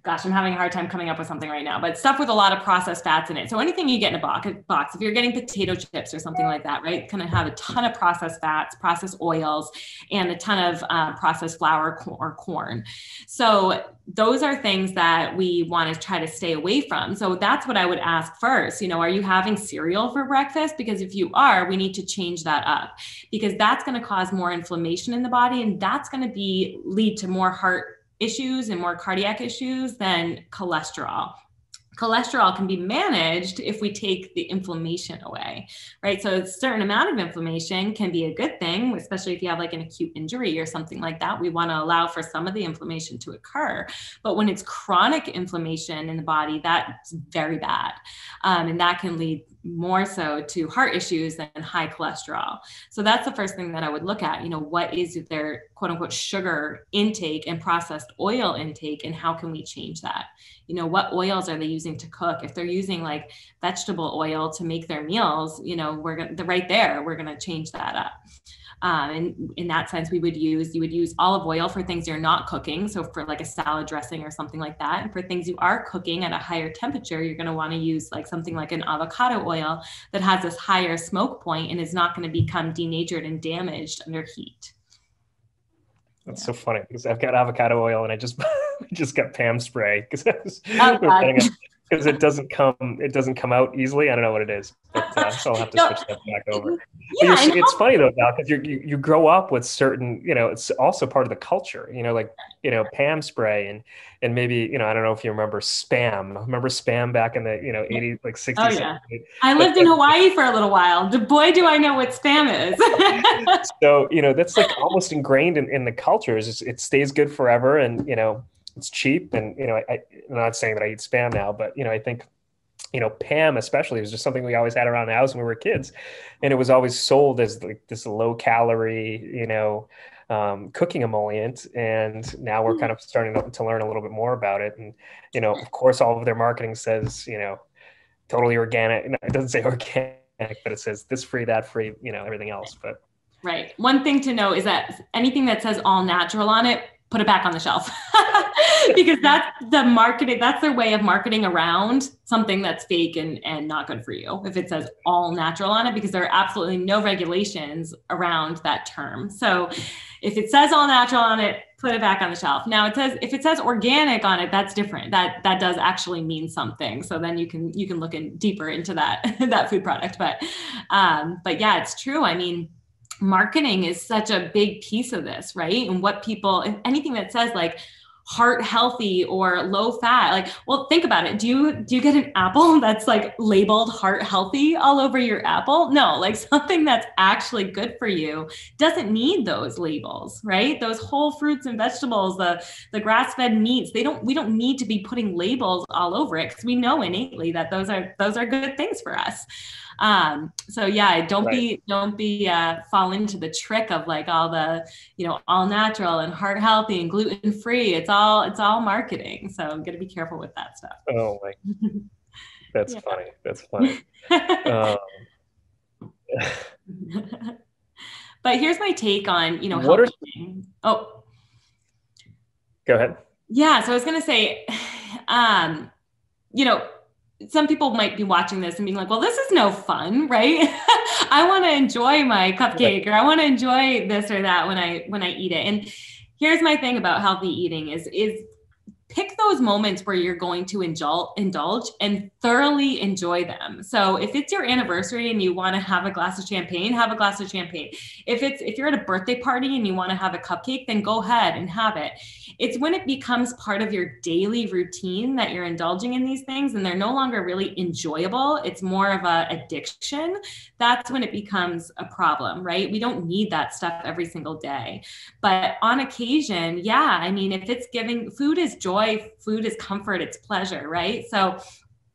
gosh, I'm having a hard time coming up with something right now, but stuff with a lot of processed fats in it. So anything you get in a box, box, if you're getting potato chips or something like that, right, kind of have a ton of processed fats, processed oils, and a ton of uh, processed flour or corn. So those are things that we want to try to stay away from. So that's what I would ask first. You know, are you having cereal for breakfast? Because if you are, we need to change that up, because that's going to cause more inflammation in the body, and that's going to be lead to more heart issues and more cardiac issues than cholesterol. Cholesterol can be managed if we take the inflammation away, right? So a certain amount of inflammation can be a good thing, especially if you have like an acute injury or something like that. We want to allow for some of the inflammation to occur, but when it's chronic inflammation in the body, that's very bad. Um, and that can lead more so to heart issues than high cholesterol. So that's the first thing that I would look at, you know, what is their quote unquote sugar intake and processed oil intake, and how can we change that? You know, what oils are they using to cook? If they're using like vegetable oil to make their meals, you know, we're going to, right there, we're going to change that up. Um, and in that sense, we would use, you would use olive oil for things you're not cooking. So for like a salad dressing or something like that, and for things you are cooking at a higher temperature, you're going to want to use like something like an avocado oil oil that has this higher smoke point and is not going to become denatured and damaged under heat. That's yeah. so funny because I've got avocado oil and I just just got P A M spray because okay. it doesn't come it doesn't come out easily. I don't know what it is, but, uh, so I'll have to no. switch that back over. Yeah, it's also funny though, Val, because you, you you grow up with certain, you know, it's also part of the culture, you know, like, you know, P A M spray and and maybe, you know, I don't know if you remember spam. Remember spam back in the, you know, eighties, like sixties? Oh, yeah. I lived in Hawaii for a little while. Boy, do I know what spam is. So, you know, that's like almost ingrained in, in the culture. It's just, it stays good forever. And, you know, it's cheap. And, you know, I, I'm not saying that I eat spam now, but, you know, I think, you know, P A M especially was just something we always had around the house when we were kids. And it was always sold as like this low calorie, you know, um, cooking emollient. And now we're kind of starting to, to learn a little bit more about it. And, you know, of course, all of their marketing says, you know, totally organic. No, it doesn't say organic, but it says this free, that free, you know, everything else. But right. One thing to know is that anything that says all natural on it, put it back on the shelf because that's the marketing. That's their way of marketing around something that's fake and, and not good for you. If it says all natural on it, because there are absolutely no regulations around that term. So if it says all natural on it, put it back on the shelf. Now it says, if it says organic on it, that's different. That, that does actually mean something. So then you can, you can look in deeper into that, that food product. But, um, but yeah, it's true. I mean, marketing is such a big piece of this, right? And what people, and anything that says like heart healthy or low fat, like, well, think about it. Do you, do you get an apple that's like labeled heart healthy all over your apple? No, like something that's actually good for you doesn't need those labels, right? Those whole fruits and vegetables, the, the grass-fed meats, they don't, we don't need to be putting labels all over it because we know innately that those are, those are good things for us. Um, so yeah, don't right. be, don't be, uh, fall into the trick of like all the, you know, all natural and heart healthy and gluten free. It's all, it's all marketing. So I'm going to be careful with that stuff. Oh my, that's yeah. funny. That's funny. um, but here's my take on, you know, what are some- oh, go ahead. Yeah. So I was going to say, um, you know, some people might be watching this and being like, well, this is no fun, right? I want to enjoy my cupcake or I want to enjoy this or that when I, when I eat it. And here's my thing about healthy eating is, is pick those moments where you're going to indulge, indulge and thoroughly enjoy them. So if it's your anniversary and you want to have a glass of champagne, have a glass of champagne. If it's, if you're at a birthday party and you want to have a cupcake, then go ahead and have it. It's when it becomes part of your daily routine that you're indulging in these things and they're no longer really enjoyable. It's more of an addiction. That's when it becomes a problem, right? We don't need that stuff every single day, but on occasion, yeah. I mean, if it's giving, food is joy. Food is comfort, it's pleasure, right? So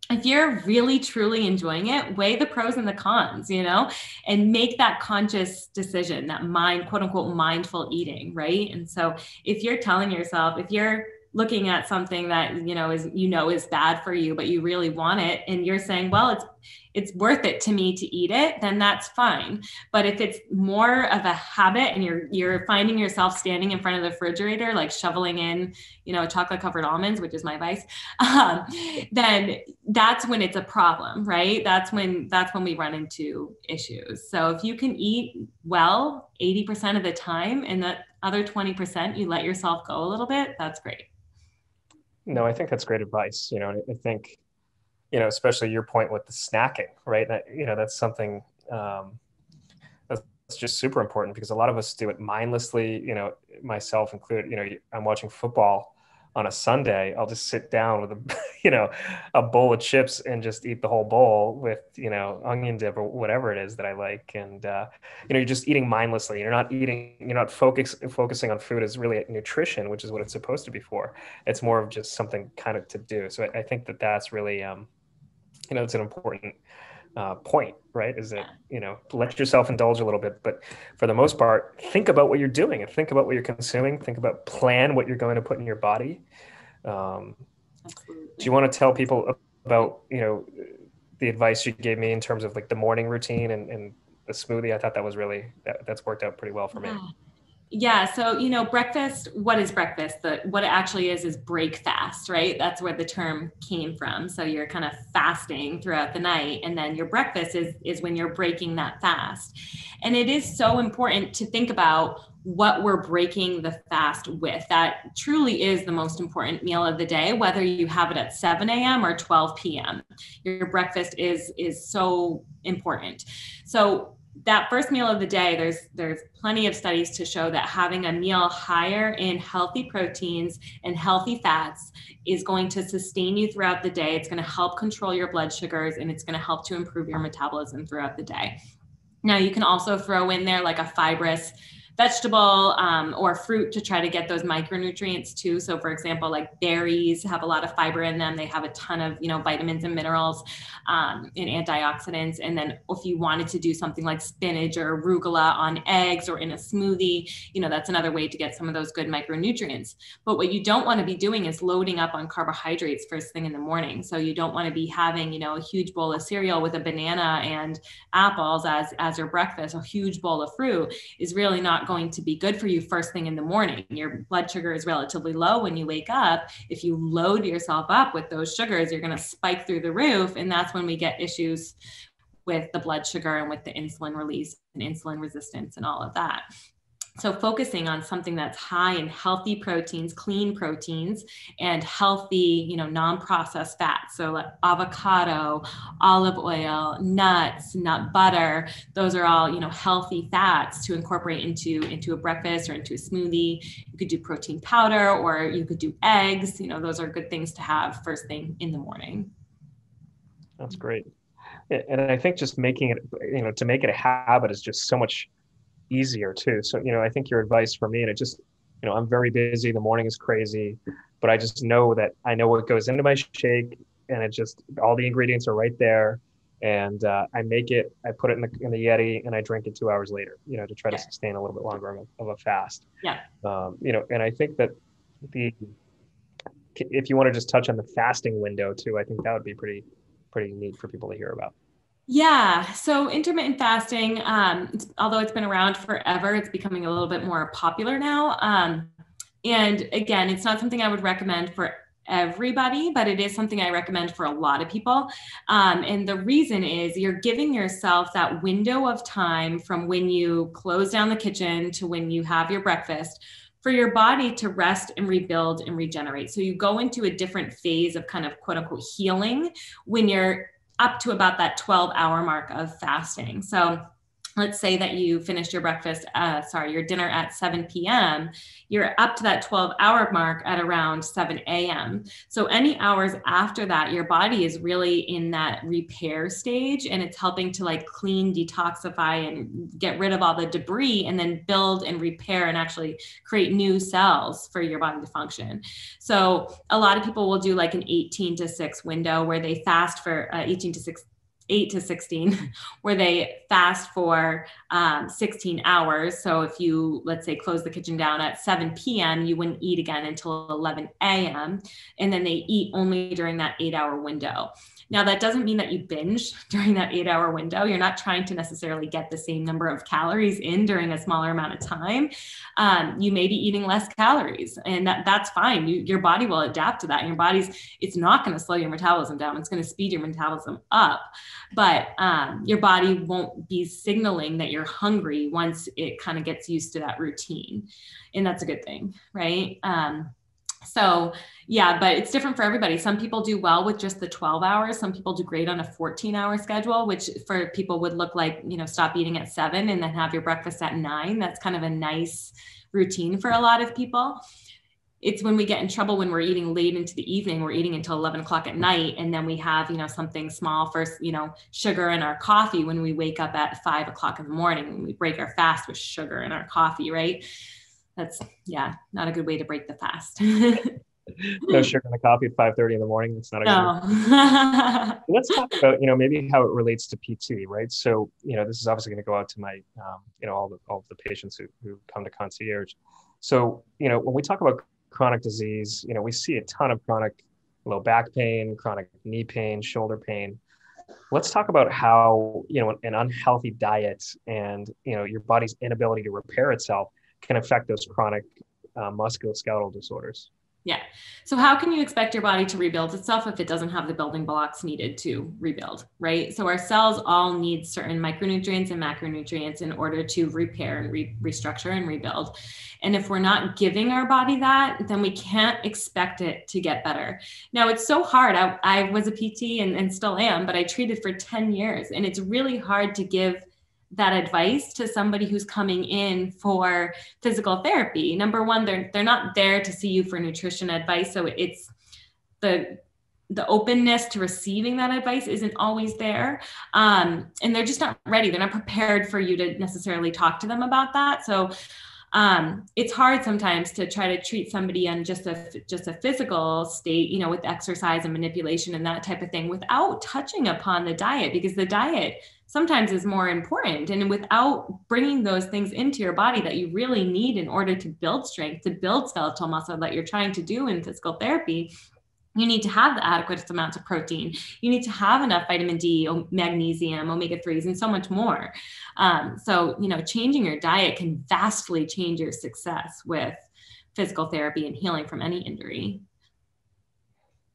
if you're really truly enjoying it, weigh the pros and the cons, you know, and make that conscious decision, that mind, quote unquote, mindful eating, right? And so if you're telling yourself, if you're looking at something that, you know, is, you know, is bad for you, but you really want it. And you're saying, well, it's, it's worth it to me to eat it, then that's fine. But if it's more of a habit and you're, you're finding yourself standing in front of the refrigerator, like shoveling in, you know, chocolate covered almonds, which is my vice, um, then that's when it's a problem, right? That's when, that's when we run into issues. So if you can eat well, eighty percent of the time and the other twenty percent, you let yourself go a little bit, that's great. No, I think that's great advice. You know, I think, you know, especially your point with the snacking, right? That, you know, that's something um, that's just super important because a lot of us do it mindlessly, you know, myself included. You know, I'm watching football on a Sunday. I'll just sit down with a, you know, a bowl of chips and just eat the whole bowl with, you know, onion dip or whatever it is that I like. And, uh, you know, you're just eating mindlessly. You're not eating, you're not focus, focusing on food as really nutrition, which is what it's supposed to be for. It's more of just something kind of to do. So I, I think that that's really, um, you know, it's an important uh, point, right? Is that, you know, let yourself indulge a little bit, but for the most part, think about what you're doing and think about what you're consuming. Think about plan what you're going to put in your body. Um, do you want to tell people about, you know, the advice you gave me in terms of like the morning routine and, and the smoothie? I thought that was really, that, that's worked out pretty well for me. Yeah. Yeah. So, you know, breakfast, what is breakfast? The, what it actually is, is break fast, right? That's where the term came from. So you're kind of fasting throughout the night, and then your breakfast is, is when you're breaking that fast. And it is so important to think about what we're breaking the fast with. That truly is the most important meal of the day, whether you have it at seven a.m. or twelve p.m. Your breakfast is, is so important. So that first meal of the day, there's there's plenty of studies to show that having a meal higher in healthy proteins and healthy fats is going to sustain you throughout the day. It's going to help control your blood sugars, and it's going to help to improve your metabolism throughout the day. Now, you can also throw in there like a fibrous vegetable um, or fruit to try to get those micronutrients too. So for example, like berries have a lot of fiber in them. They have a ton of, you know, vitamins and minerals um, and antioxidants. And then if you wanted to do something like spinach or arugula on eggs or in a smoothie, you know, that's another way to get some of those good micronutrients. But what you don't want to be doing is loading up on carbohydrates first thing in the morning. So you don't want to be having, you know, a huge bowl of cereal with a banana and apples as, as your breakfast. A huge bowl of fruit is really not going to be good for you first thing in the morning. Your blood sugar is relatively low when you wake up. If you load yourself up with those sugars, you're going to spike through the roof. And that's when we get issues with the blood sugar and with the insulin release and insulin resistance and all of that. So focusing on something that's high in healthy proteins, clean proteins, and healthy, you know, non-processed fats. So like avocado, olive oil, nuts, nut butter, those are all, you know, healthy fats to incorporate into, into a breakfast or into a smoothie. You could do protein powder, or you could do eggs. You know, those are good things to have first thing in the morning. That's great. And I think just making it, you know, to make it a habit is just so much easier too. So, you know, I think your advice for me, and it just, you know, I'm very busy. The morning is crazy, but I just know that I know what goes into my shake, and it just, all the ingredients are right there. And uh, I make it, I put it in the, in the Yeti, and I drink it two hours later, you know, to try yeah. to sustain a little bit longer of a, of a fast. Yeah. Um, you know, and I think that the, if you want to just touch on the fasting window too, I think that would be pretty, pretty neat for people to hear about. Yeah. So intermittent fasting, um, it's, although it's been around forever, it's becoming a little bit more popular now. Um, and again, it's not something I would recommend for everybody, but it is something I recommend for a lot of people. Um, and the reason is you're giving yourself that window of time from when you close down the kitchen to when you have your breakfast for your body to rest and rebuild and regenerate. So you go into a different phase of kind of quote unquote healing when you're up to about that twelve hour mark of fasting. So let's say that you finished your breakfast, uh, sorry, your dinner at seven p.m. You're up to that twelve hour mark at around seven a.m. So any hours after that, your body is really in that repair stage, and it's helping to like clean, detoxify, and get rid of all the debris, and then build and repair and actually create new cells for your body to function. So a lot of people will do like an eighteen to six window where they fast for uh, eighteen to six eight to sixteen, where they fast for um, sixteen hours. So if you, let's say, close the kitchen down at seven p.m., you wouldn't eat again until eleven a.m. And then they eat only during that eight hour window. Now, that doesn't mean that you binge during that eight hour window. You're not trying to necessarily get the same number of calories in during a smaller amount of time. Um, you may be eating less calories, and that, that's fine. You, your body will adapt to that. And your body's, it's not going to slow your metabolism down. It's going to speed your metabolism up. But um, your body won't be signaling that you're hungry once it kind of gets used to that routine. And that's a good thing, right? Um, So yeah, but it's different for everybody. Some people do well with just the twelve hours. Some people do great on a fourteen hour schedule, which for people would look like, you know, stop eating at seven and then have your breakfast at nine. That's kind of a nice routine for a lot of people. It's when we get in trouble when we're eating late into the evening, we're eating until eleven o'clock at night. And then we have, you know, something small first, you know, sugar in our coffee when we wake up at five o'clock in the morning, and we break our fast with sugar in our coffee, right? That's, yeah, not a good way to break the fast. No sugar in the coffee at five thirty in the morning. That's not a no. good. Let's talk about, you know, maybe how it relates to P T, right? So, you know, this is obviously going to go out to my, um, you know, all the, all the patients who, who come to concierge. So, you know, when we talk about chronic disease, you know, we see a ton of chronic low back pain, chronic knee pain, shoulder pain. Let's talk about how, you know, an unhealthy diet and, you know, your body's inability to repair itself can affect those chronic uh, musculoskeletal disorders. Yeah. So how can you expect your body to rebuild itself if it doesn't have the building blocks needed to rebuild, right? So our cells all need certain micronutrients and macronutrients in order to repair and re- restructure and rebuild. And if we're not giving our body that, then we can't expect it to get better. Now, it's so hard. I, I was a P T and, and still am, but I treated for ten years. And it's really hard to give that advice to somebody who's coming in for physical therapy. Number one, they're they're not there to see you for nutrition advice. So it's the the openness to receiving that advice isn't always there. Um, and they're just not ready. They're not prepared for you to necessarily talk to them about that. So um, it's hard sometimes to try to treat somebody on just a, just a physical state, you know, with exercise and manipulation and that type of thing without touching upon the diet, because the diet sometimes is more important. And without bringing those things into your body that you really need in order to build strength, to build skeletal muscle that you're trying to do in physical therapy, you need to have the adequate amounts of protein. You need to have enough vitamin D, magnesium, omega threes, and so much more. Um, so, you know, changing your diet can vastly change your success with physical therapy and healing from any injury.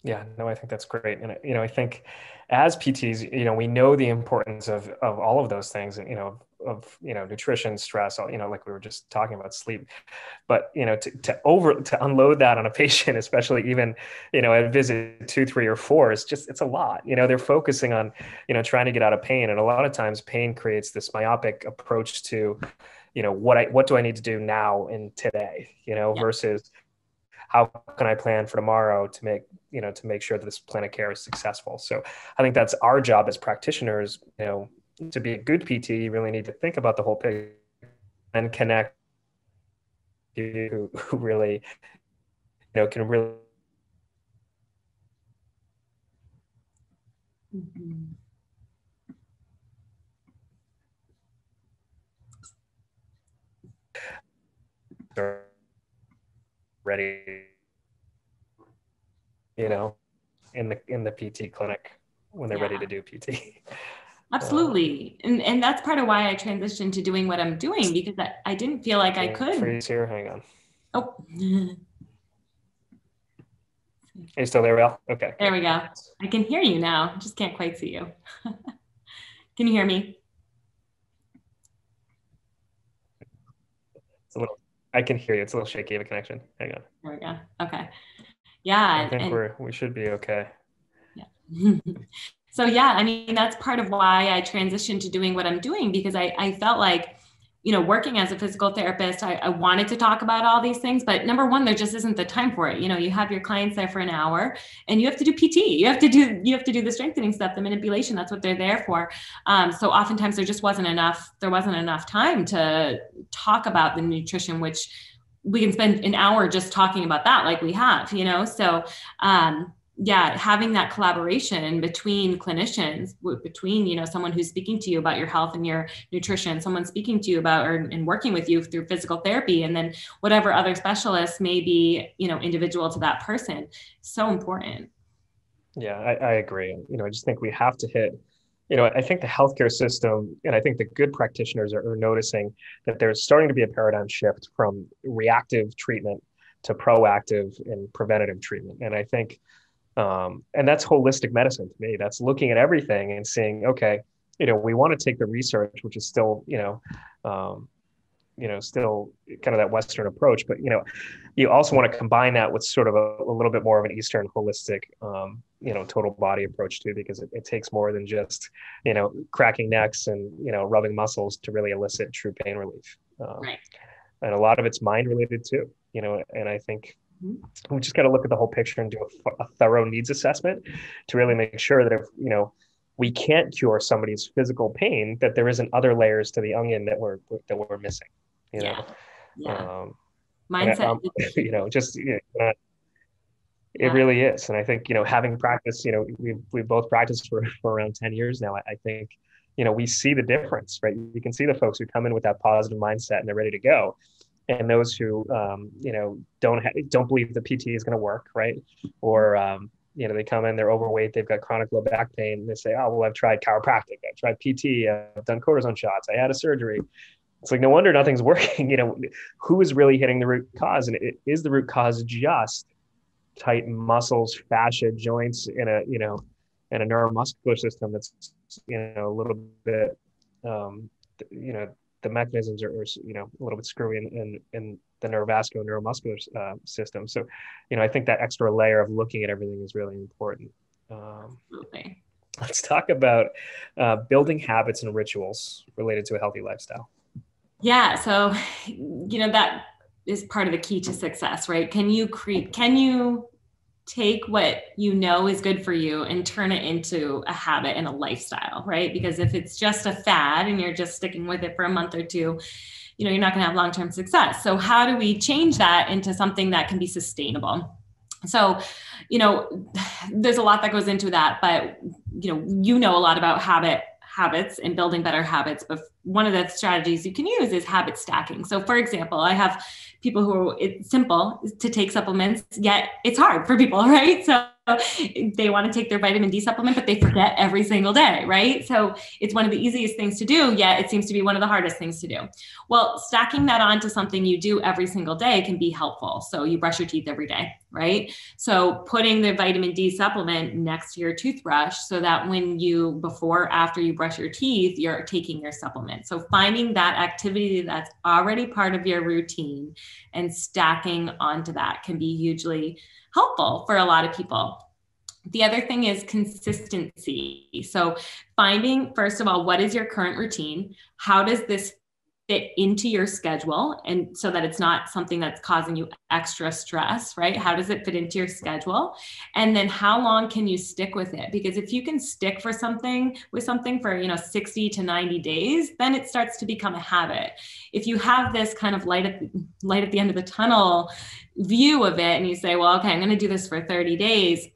Yeah, no, I think that's great. And, you know, I think as P Ts, you know, we know the importance of, of all of those things, you know, of, you know, nutrition, stress, you know, like we were just talking about sleep, but, you know, to, to over, to unload that on a patient, especially even, you know, at visit two, three, or four, it's just, it's a lot. You know, they're focusing on, you know, trying to get out of pain. And a lot of times pain creates this myopic approach to, you know, what I, what do I need to do now and today, you know, yeah. versus how can I plan for tomorrow to make, you know, to make sure that this plan of care is successful. So I think that's our job as practitioners, you know, to be a good P T, you really need to think about the whole picture and connect you who really, you know, can really. Mm-hmm. So, ready, you know, in the in the P T clinic when they're yeah. ready to do P T. Absolutely. Um, and and that's part of why I transitioned to doing what I'm doing, because I, I didn't feel like I could. Freeze here, hang on. Oh. Are you still there, Val? Okay. There we go. I can hear you now. Just can't quite see you. Can you hear me? It's a little I can hear you. It's a little shaky of a connection. Hang on. There we go. Okay. Yeah. I think and, we're, we should be okay. Yeah. So yeah, I mean, that's part of why I transitioned to doing what I'm doing, because I, I felt like, you know, working as a physical therapist, I, I wanted to talk about all these things, but number one, there just isn't the time for it. You know, you have your clients there for an hour and you have to do P T, you have to do, you have to do the strengthening stuff, the manipulation, that's what they're there for. Um, so oftentimes there just wasn't enough, there wasn't enough time to talk about the nutrition, which we can spend an hour just talking about that like we have, you know? So, um, yeah, having that collaboration between clinicians, between, you know, someone who's speaking to you about your health and your nutrition, someone speaking to you about or and working with you through physical therapy, and then whatever other specialists may be, you know, individual to that person. So important. Yeah, I, I agree. You know, I just think we have to hit, you know, I think the healthcare system, and I think the good practitioners are, are noticing that there's starting to be a paradigm shift from reactive treatment to proactive and preventative treatment. And I think Um, and that's holistic medicine to me. That's looking at everything and saying, okay, you know, we want to take the research, which is still, you know, um, you know, still kind of that Western approach, but, you know, you also want to combine that with sort of a, a little bit more of an Eastern holistic, um, you know, total body approach too, because it, it takes more than just, you know, cracking necks and, you know, rubbing muscles to really elicit true pain relief. Um, right. And a lot of it's mind related too, you know, and I think, we just got to look at the whole picture and do a, a thorough needs assessment to really make sure that if, you know, we can't cure somebody's physical pain, that there isn't other layers to the onion that we're, that we're missing, you yeah. know, yeah. Um, mindset, I, um, you know, just, you know, it yeah. really is. And I think, you know, having practiced, you know, we we both practiced for, for around ten years now, I, I think, you know, we see the difference, right? You can see the folks who come in with that positive mindset and they're ready to go. And those who, um, you know, don't ha- don't believe the P T is going to work, right? Or, um, you know, they come in, they're overweight, they've got chronic low back pain. And they say, oh, well, I've tried chiropractic, I've tried P T, I've done cortisone shots, I had a surgery. It's like, no wonder nothing's working. You know, who is really hitting the root cause? And it, is the root cause just tight muscles, fascia, joints in a, you know, in a neuromuscular system that's, you know, a little bit, um, you know, the mechanisms are, are, you know, a little bit screwy in, in, in the neurovascular neuromuscular uh, system. So, you know, I think that extra layer of looking at everything is really important. Um, Absolutely. Let's talk about uh, building habits and rituals related to a healthy lifestyle. Yeah. So, you know, that is part of the key to success, right? Can you create, can you take what you know is good for you and turn it into a habit and a lifestyle, right? Because if it's just a fad and you're just sticking with it for a month or two, you know, you're not going to have long-term success. So how do we change that into something that can be sustainable? So, you know, there's a lot that goes into that, but you know, you know a lot about habit habits and building better habits, but one of the strategies you can use is habit stacking. So for example, I have people who are, it's simple to take supplements, yet it's hard for people, right? So they want to take their vitamin D supplement, but they forget every single day, right? So it's one of the easiest things to do, yet it seems to be one of the hardest things to do. Well, stacking that onto something you do every single day can be helpful. So you brush your teeth every day, right? So putting the vitamin D supplement next to your toothbrush so that when you, before, after you brush your teeth, you're taking your supplement. So finding that activity that's already part of your routine and stacking onto that can be hugely helpful for a lot of people. The other thing is consistency. So finding, first of all, what is your current routine? How does this fit into your schedule? And so that it's not something that's causing you extra stress, right? How does it fit into your schedule? And then how long can you stick with it? Because if you can stick for something with something for, you know, sixty to ninety days, then it starts to become a habit. If you have this kind of light at the, light at the end of the tunnel view of it, and you say, well, okay, I'm going to do this for thirty days.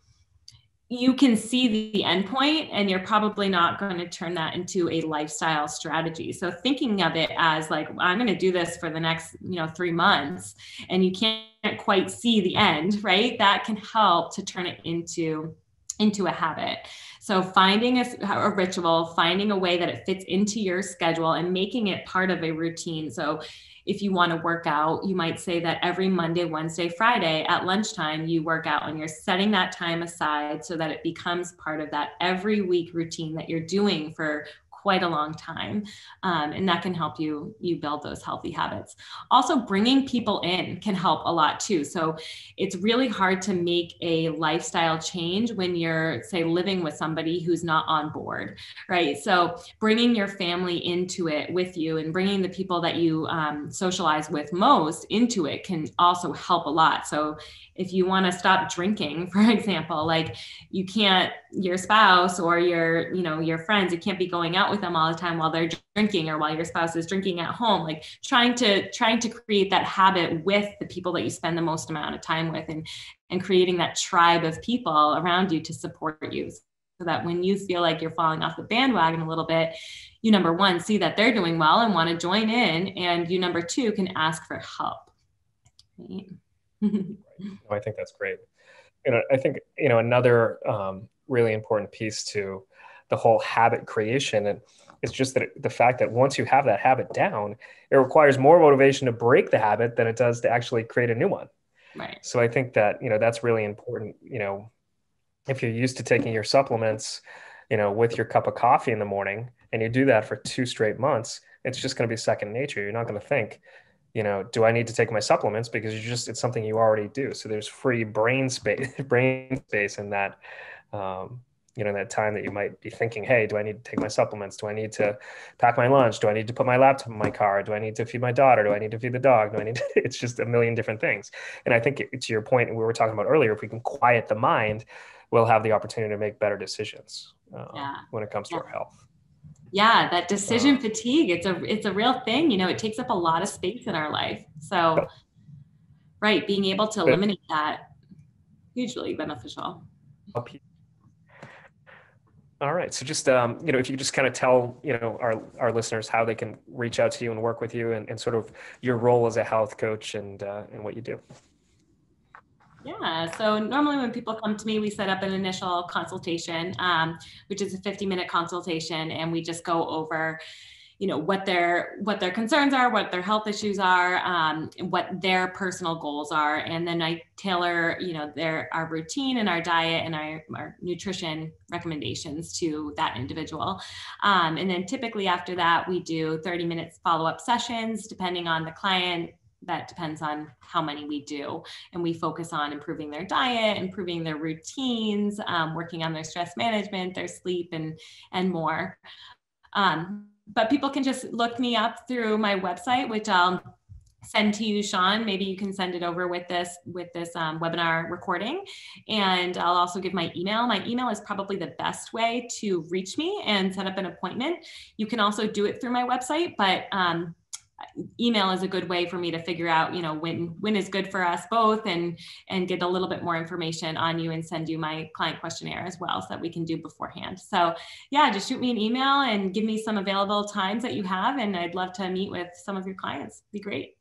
You can see the end point, and you're probably not going to turn that into a lifestyle strategy. So thinking of it as like, I'm going to do this for the next, you know, three months, and you can't quite see the end, right? That can help to turn it into, into a habit. So finding a, a ritual, finding a way that it fits into your schedule and making it part of a routine. So if you want to work out, you might say that every Monday, Wednesday, Friday at lunchtime, you work out, and you're setting that time aside so that it becomes part of that every week routine that you're doing for quite a long time. Um, and that can help you, you build those healthy habits. Also, bringing people in can help a lot too. So it's really hard to make a lifestyle change when you're, say, living with somebody who's not on board, right? So bringing your family into it with you, and bringing the people that you um, socialize with most into it can also help a lot. So if you want to stop drinking, for example, like you can't, your spouse or your, you know, your friends, you can't be going out with them all the time while they're drinking, or while your spouse is drinking at home, like trying to, trying to create that habit with the people that you spend the most amount of time with, and, and creating that tribe of people around you to support you. So that when you feel like you're falling off the bandwagon a little bit, you, number one, see that they're doing well and want to join in. And you, number two, can ask for help. Right. No, I think that's great. You know, I think, you know, another um, really important piece to the whole habit creation, and it's just that it, the fact that once you have that habit down, it requires more motivation to break the habit than it does to actually create a new one. Right. So I think that, you know, that's really important. You know, if you're used to taking your supplements, you know, with your cup of coffee in the morning, and you do that for two straight months, it's just going to be second nature. You're not going to think, you know, do I need to take my supplements? Because you just, it's something you already do. So there's free brain space, brain space in that, um, you know, that time that you might be thinking, hey, do I need to take my supplements? Do I need to pack my lunch? Do I need to put my laptop in my car? Do I need to feed my daughter? Do I need to feed the dog? Do I need to... It's just a million different things. And I think it, to your point, we were talking about earlier, if we can quiet the mind, we'll have the opportunity to make better decisions uh, yeah. when it comes to yeah. our health. Yeah, that decision fatigue, it's a it's a real thing. You know, it takes up a lot of space in our life. So, right, being able to eliminate that, hugely beneficial. All right. So just, um, you know, if you just kind of tell, you know, our, our listeners how they can reach out to you and work with you, and, and sort of your role as a health coach and uh, and what you do. Yeah. So normally when people come to me, we set up an initial consultation, um, which is a fifty minute consultation. And we just go over, you know, what their what their concerns are, what their health issues are, um, and what their personal goals are. And then I tailor, you know, their our routine and our diet and our, our nutrition recommendations to that individual. Um, and then typically after that, we do thirty minutes follow-up sessions, depending on the client. That depends on how many we do. And we focus on improving their diet, improving their routines, um, working on their stress management, their sleep, and, and more. Um, but people can just look me up through my website, which I'll send to you, Sean. Maybe you can send it over with this, with this um, webinar recording. And I'll also give my email. My email is probably the best way to reach me and set up an appointment. You can also do it through my website, but um, email is a good way for me to figure out, you know, when, when is good for us both, and, and get a little bit more information on you and send you my client questionnaire as well, so that we can do beforehand. So yeah, just shoot me an email and give me some available times that you have. And I'd love to meet with some of your clients. It'd be great.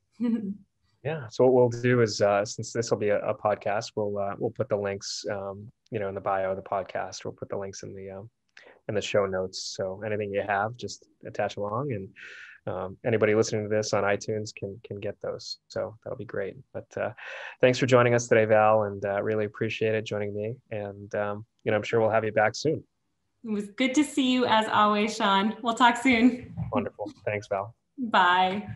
Yeah. So what we'll do is, uh, since this will be a, a podcast, we'll, uh, we'll put the links, um, you know, in the bio of the podcast, we'll put the links in the, um, in the show notes. So anything you have, just attach along, and, Um, anybody listening to this on iTunes can can get those. So that'll be great. But uh, thanks for joining us today, Val, and uh, really appreciate it joining me. And, um, you know, I'm sure we'll have you back soon. It was good to see you as always, Sean. We'll talk soon. Wonderful. Thanks, Val. Bye.